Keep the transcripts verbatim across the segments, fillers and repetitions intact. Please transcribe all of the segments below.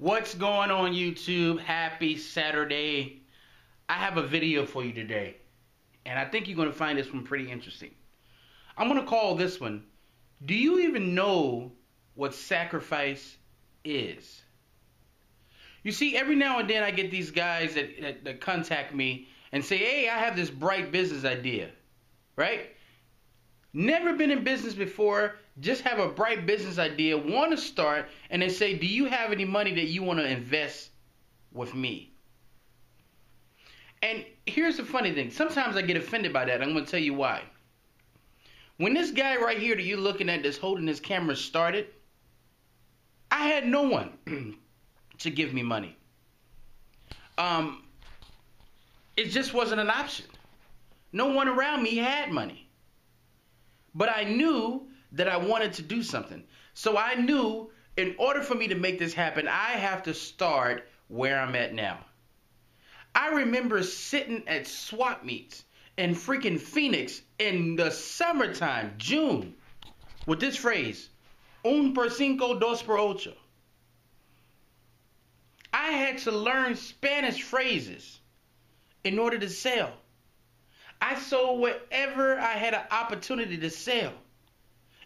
What's going on, YouTube? Happy Saturday. I have a video for you today, and I think you're going to find this one pretty interesting. I'm going to call this one, do you even know what sacrifice is? You see, every now and then I get these guys that, that, that contact me and say, hey, I have this bright business idea, right? Never been in business before, just have a bright business idea, want to start, and they say, do you have any money that you want to invest with me? And here's the funny thing. Sometimes I get offended by that. I'm going to tell you why. When this guy right here that you're looking at that's holding his camera started, I had no one to give me money. Um, it just wasn't an option. No one around me had money. But I knew that I wanted to do something. So I knew in order for me to make this happen, I have to start where I'm at now. I remember sitting at swap meets in freaking Phoenix in the summertime, June, with this phrase, un por cinco, dos por ocho. I had to learn Spanish phrases in order to sell. I sold whatever I had an opportunity to sell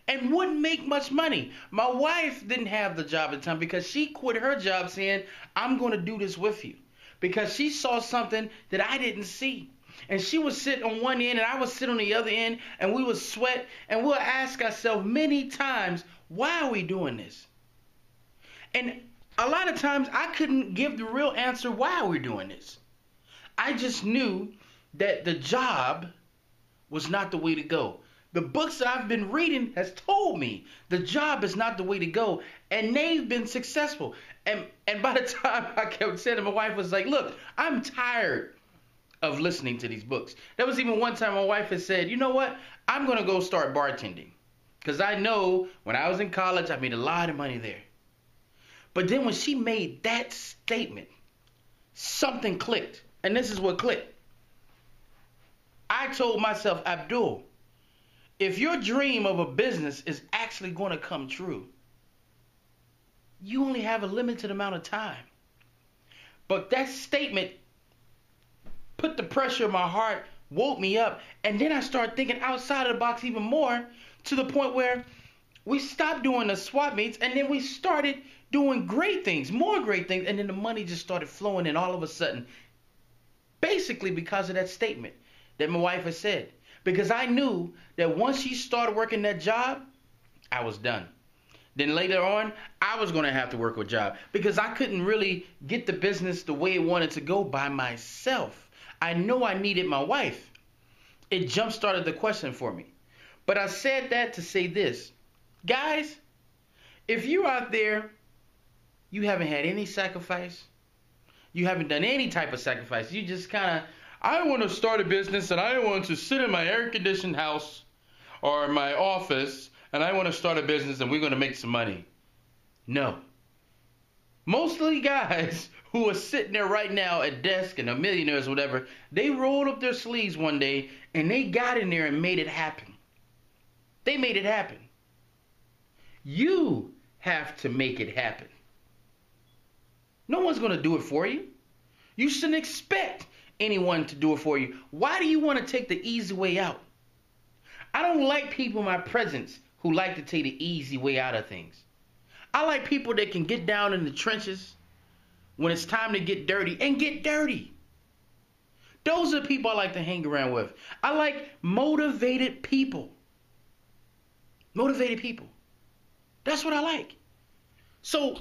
and wouldn't make much money. My wife didn't have the job at the time because she quit her job saying, I'm going to do this with you, because she saw something that I didn't see. And she would sit on one end and I would sit on the other end, and we would sweat and we'll ask ourselves many times, why are we doing this? And a lot of times I couldn't give the real answer why we're doing this. I just knew that the job was not the way to go. The books that I've been reading has told me the job is not the way to go, and they've been successful. And and by the time I kept saying it, my wife was like, look, I'm tired of listening to these books. There was even one time my wife had said, you know what, I'm gonna go start bartending, because I know when I was in college, I made a lot of money there. But then when she made that statement, something clicked, and this is what clicked. I told myself, Abdul, if your dream of a business is actually going to come true, you only have a limited amount of time. But that statement put the pressure in my heart, woke me up, and then I started thinking outside of the box even more, to the point where we stopped doing the swap meets, and then we started doing great things, more great things, and then the money just started flowing in all of a sudden, basically because of that statement that my wife had said. Because I knew that once she started working that job, I was done. Then later on, I was going to have to work a job, because I couldn't really get the business the way it wanted to go by myself. I know I needed my wife. It jump-started the question for me. But I said that to say this. Guys, if you're out there, you haven't had any sacrifice, you haven't done any type of sacrifice, you just kind of, I want to start a business and I want to sit in my air-conditioned house or my office and I want to start a business and we're going to make some money. No. Mostly guys who are sitting there right now at desk and are millionaires or whatever, they rolled up their sleeves one day and they got in there and made it happen. They made it happen. You have to make it happen. No one's going to do it for you. You shouldn't expect anyone to do it for you. Why do you want to take the easy way out? I don't like people in my presence who like to take the easy way out of things. I like people that can get down in the trenches when it's time to get dirty and get dirty. Those are the people I like to hang around with. I like motivated people. Motivated people. That's what I like. So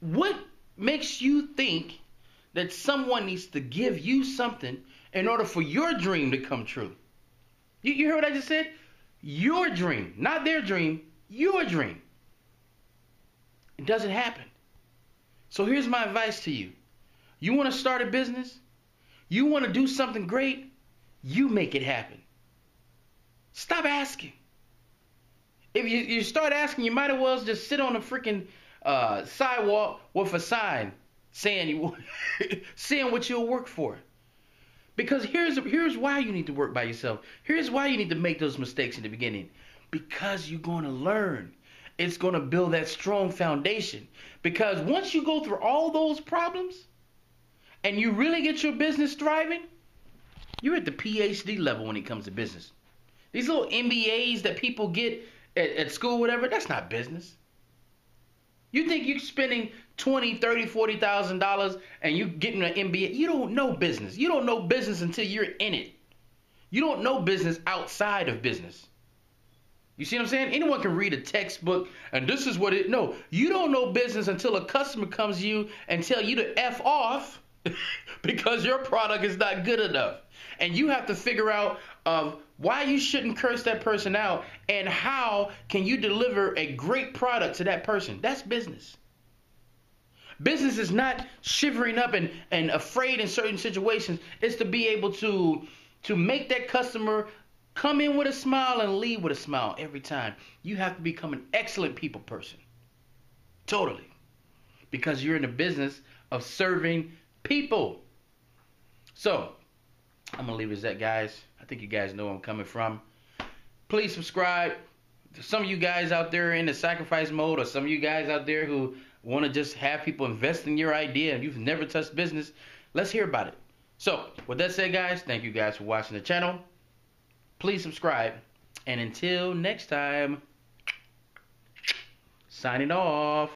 what makes you think that someone needs to give you something in order for your dream to come true? You, you hear what I just said? Your dream, not their dream, your dream. It doesn't happen. So here's my advice to you. You want to start a business? You want to do something great? You make it happen. Stop asking. If you, you start asking, you might as well just sit on a freaking uh, sidewalk with a sign saying you, saying what you'll work for. Because here's, here's why you need to work by yourself. Here's why you need to make those mistakes in the beginning. Because you're going to learn. it's going to build that strong foundation. Because once you go through all those problems and you really get your business thriving, you're at the P H D level when it comes to business. These little M B As that people get at, at school, whatever, that's not business. You think you're spending twenty thousand dollars, thirty thousand dollars, forty thousand dollars and you're getting an M B A. You don't know business. You don't know business until you're in it. You don't know business outside of business. You see what I'm saying? Anyone can read a textbook and this is what it, no, you don't know business until a customer comes to you and tell you to F off because your product is not good enough. And you have to figure out of why you shouldn't curse that person out and how can you deliver a great product to that person. That's business. Business is not shivering up and, and afraid in certain situations. It's to be able to, to make that customer come in with a smile and leave with a smile every time. You have to become an excellent people person. Totally. Because you're in the business of serving people. So, I'm going to leave it at that, guys. I think you guys know where I'm coming from. Please subscribe. Some of you guys out there in the sacrifice mode, or some of you guys out there who want to just have people invest in your idea and you've never touched business, let's hear about it. So, with that said, guys, thank you guys for watching the channel. Please subscribe. And until next time, signing off.